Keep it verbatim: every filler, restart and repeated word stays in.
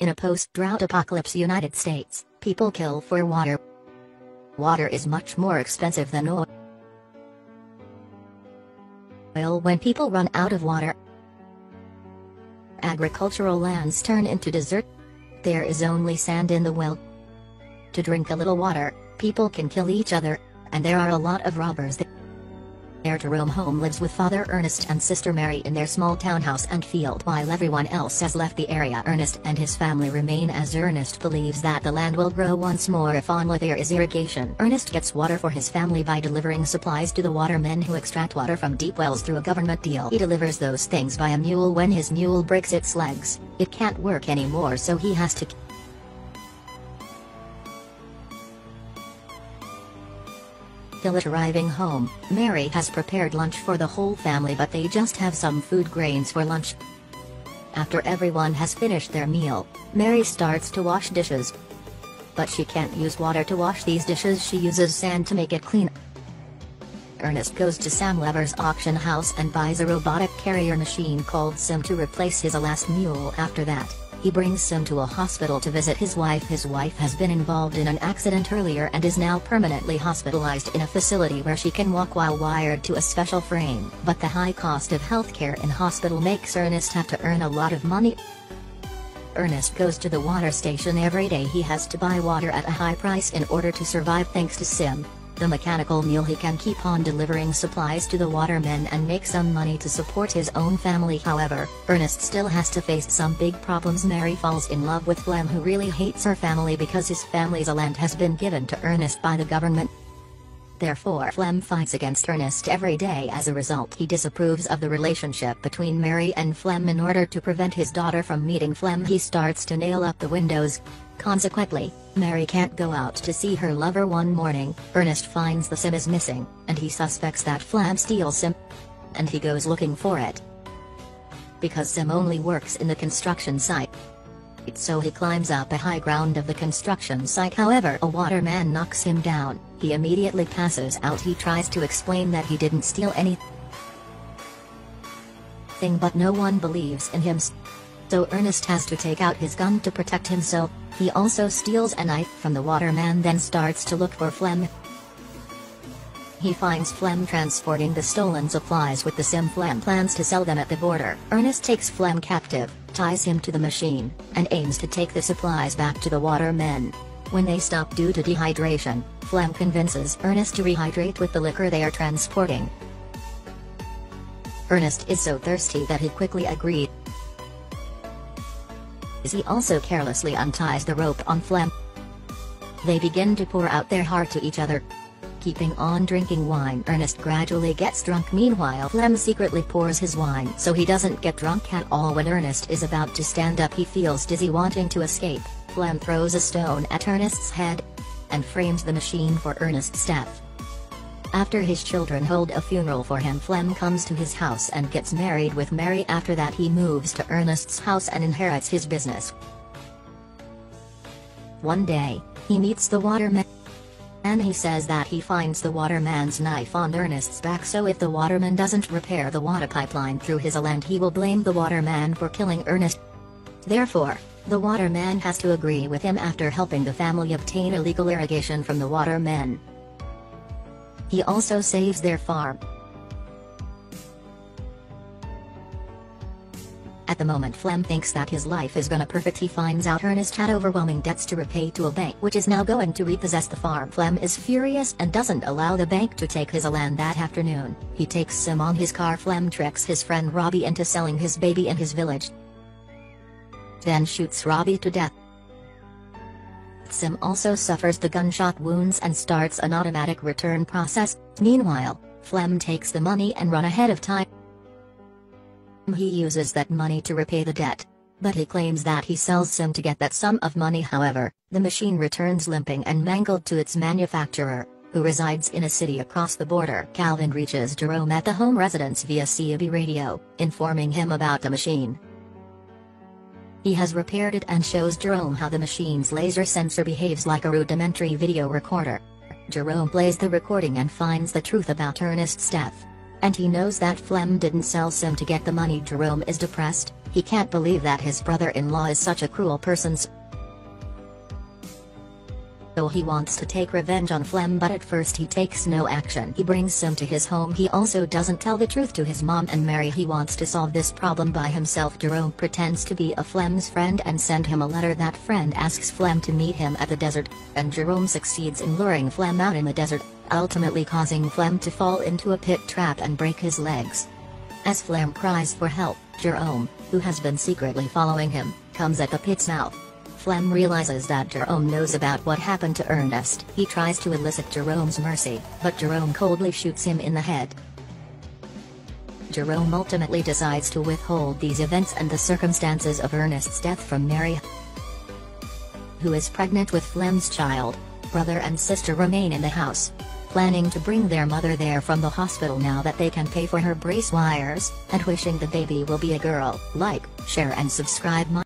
In a post-drought apocalypse United States, people kill for water. Water is much more expensive than oil. Oil when people run out of water, agricultural lands turn into desert. There is only sand in the well. To drink a little water, people can kill each other, and there are a lot of robbers there. Jerome Home lives with Father Ernest and Sister Mary in their small townhouse and field while everyone else has left the area. Ernest and his family remain as Ernest believes that the land will grow once more if only there is irrigation. Ernest gets water for his family by delivering supplies to the watermen who extract water from deep wells through a government deal. He delivers those things by a mule. When his mule breaks its legs, it can't work anymore, so he has to kill it. Arriving home, Mary has prepared lunch for the whole family, but they just have some food grains for lunch. After everyone has finished their meal, Mary starts to wash dishes. But she can't use water to wash these dishes, she uses sand to make it clean. Ernest goes to Sam Weber's auction house and buys a robotic carrier machine called Sim to replace his last mule. After that, he brings Sim to a hospital to visit his wife. His wife has been involved in an accident earlier and is now permanently hospitalized in a facility where she can walk while wired to a special frame. But the high cost of healthcare in hospital makes Ernest have to earn a lot of money. Ernest goes to the water station every day. He has to buy water at a high price in order to survive thanks to Sim, the mechanical mule. He can keep on delivering supplies to the watermen and make some money to support his own family. However, Ernest still has to face some big problems. Mary falls in love with Flem, who really hates her family because his family's land has been given to Ernest by the government. Therefore, Flem fights against Ernest every day. As a result, he disapproves of the relationship between Mary and Flem. In order to prevent his daughter from meeting Flem, he starts to nail up the windows. Consequently, Mary can't go out to see her lover. One morning, Ernest finds the Sim is missing, and he suspects that Flem steals Sim, and he goes looking for it. Because Sim only works in the construction site, so he climbs up a high ground of the construction site. However, a waterman knocks him down. He immediately passes out. He tries to explain that he didn't steal anything, but no one believes in him. So Ernest has to take out his gun to protect himself. He also steals a knife from the waterman, then starts to look for Flem. He finds Flem transporting the stolen supplies with the Sim. Flem plans to sell them at the border. Ernest takes Flem captive, ties him to the machine, and aims to take the supplies back to the watermen. When they stop due to dehydration, Flem convinces Ernest to rehydrate with the liquor they are transporting. Ernest is so thirsty that he quickly agrees. He also carelessly unties the rope on Flem. They begin to pour out their heart to each other. Keeping on drinking wine, Ernest gradually gets drunk. Meanwhile, Flem secretly pours his wine so he doesn't get drunk at all. When Ernest is about to stand up, he feels dizzy, wanting to escape. Flem throws a stone at Ernest's head and frames the machine for Ernest's death. After his children hold a funeral for him, Flem comes to his house and gets married with Mary. After that, he moves to Ernest's house and inherits his business. One day, he meets the waterman, and he says that he finds the waterman's knife on Ernest's back, so if the waterman doesn't repair the water pipeline through his land, he will blame the waterman for killing Ernest. Therefore, the waterman has to agree with him. After helping the family obtain illegal irrigation from the watermen, he also saves their farm. At the moment, Flem thinks that his life is gonna perfect. He finds out Ernest had overwhelming debts to repay to a bank which is now going to repossess the farm. Flem is furious and doesn't allow the bank to take his land. That afternoon, he takes Sim on his car. Flem tricks his friend Robbie into selling his baby in his village, then shoots Robbie to death. Sim also suffers the gunshot wounds and starts an automatic return process. Meanwhile, Flem takes the money and runs ahead of time. He uses that money to repay the debt, but he claims that he sells Sim to get that sum of money. However, the machine returns limping and mangled to its manufacturer, who resides in a city across the border. Calvin reaches Jerome at the home residence via C B radio, informing him about the machine. He has repaired it and shows Jerome how the machine's laser sensor behaves like a rudimentary video recorder. Jerome plays the recording and finds the truth about Ernest's death. and he knows that Flem didn't sell Sim to get the money. Jerome is depressed, he can't believe that his brother-in-law is such a cruel person, so he wants to take revenge on Flem, but at first he takes no action. He brings Sim to his home. He also doesn't tell the truth to his mom and Mary. He wants to solve this problem by himself. Jerome pretends to be a Flem's friend and send him a letter. That friend asks Flem to meet him at the desert, and Jerome succeeds in luring Flem out in the desert, ultimately causing Flem to fall into a pit trap and break his legs. As Flem cries for help, Jerome, who has been secretly following him, comes at the pit's mouth. Flem realizes that Jerome knows about what happened to Ernest. He tries to elicit Jerome's mercy, but Jerome coldly shoots him in the head. Jerome ultimately decides to withhold these events and the circumstances of Ernest's death from Mary, who is pregnant with Flem's child. Brother and sister remain in the house, planning to bring their mother there from the hospital now that they can pay for her brace wires, and wishing the baby will be a girl. Like, share and subscribe. My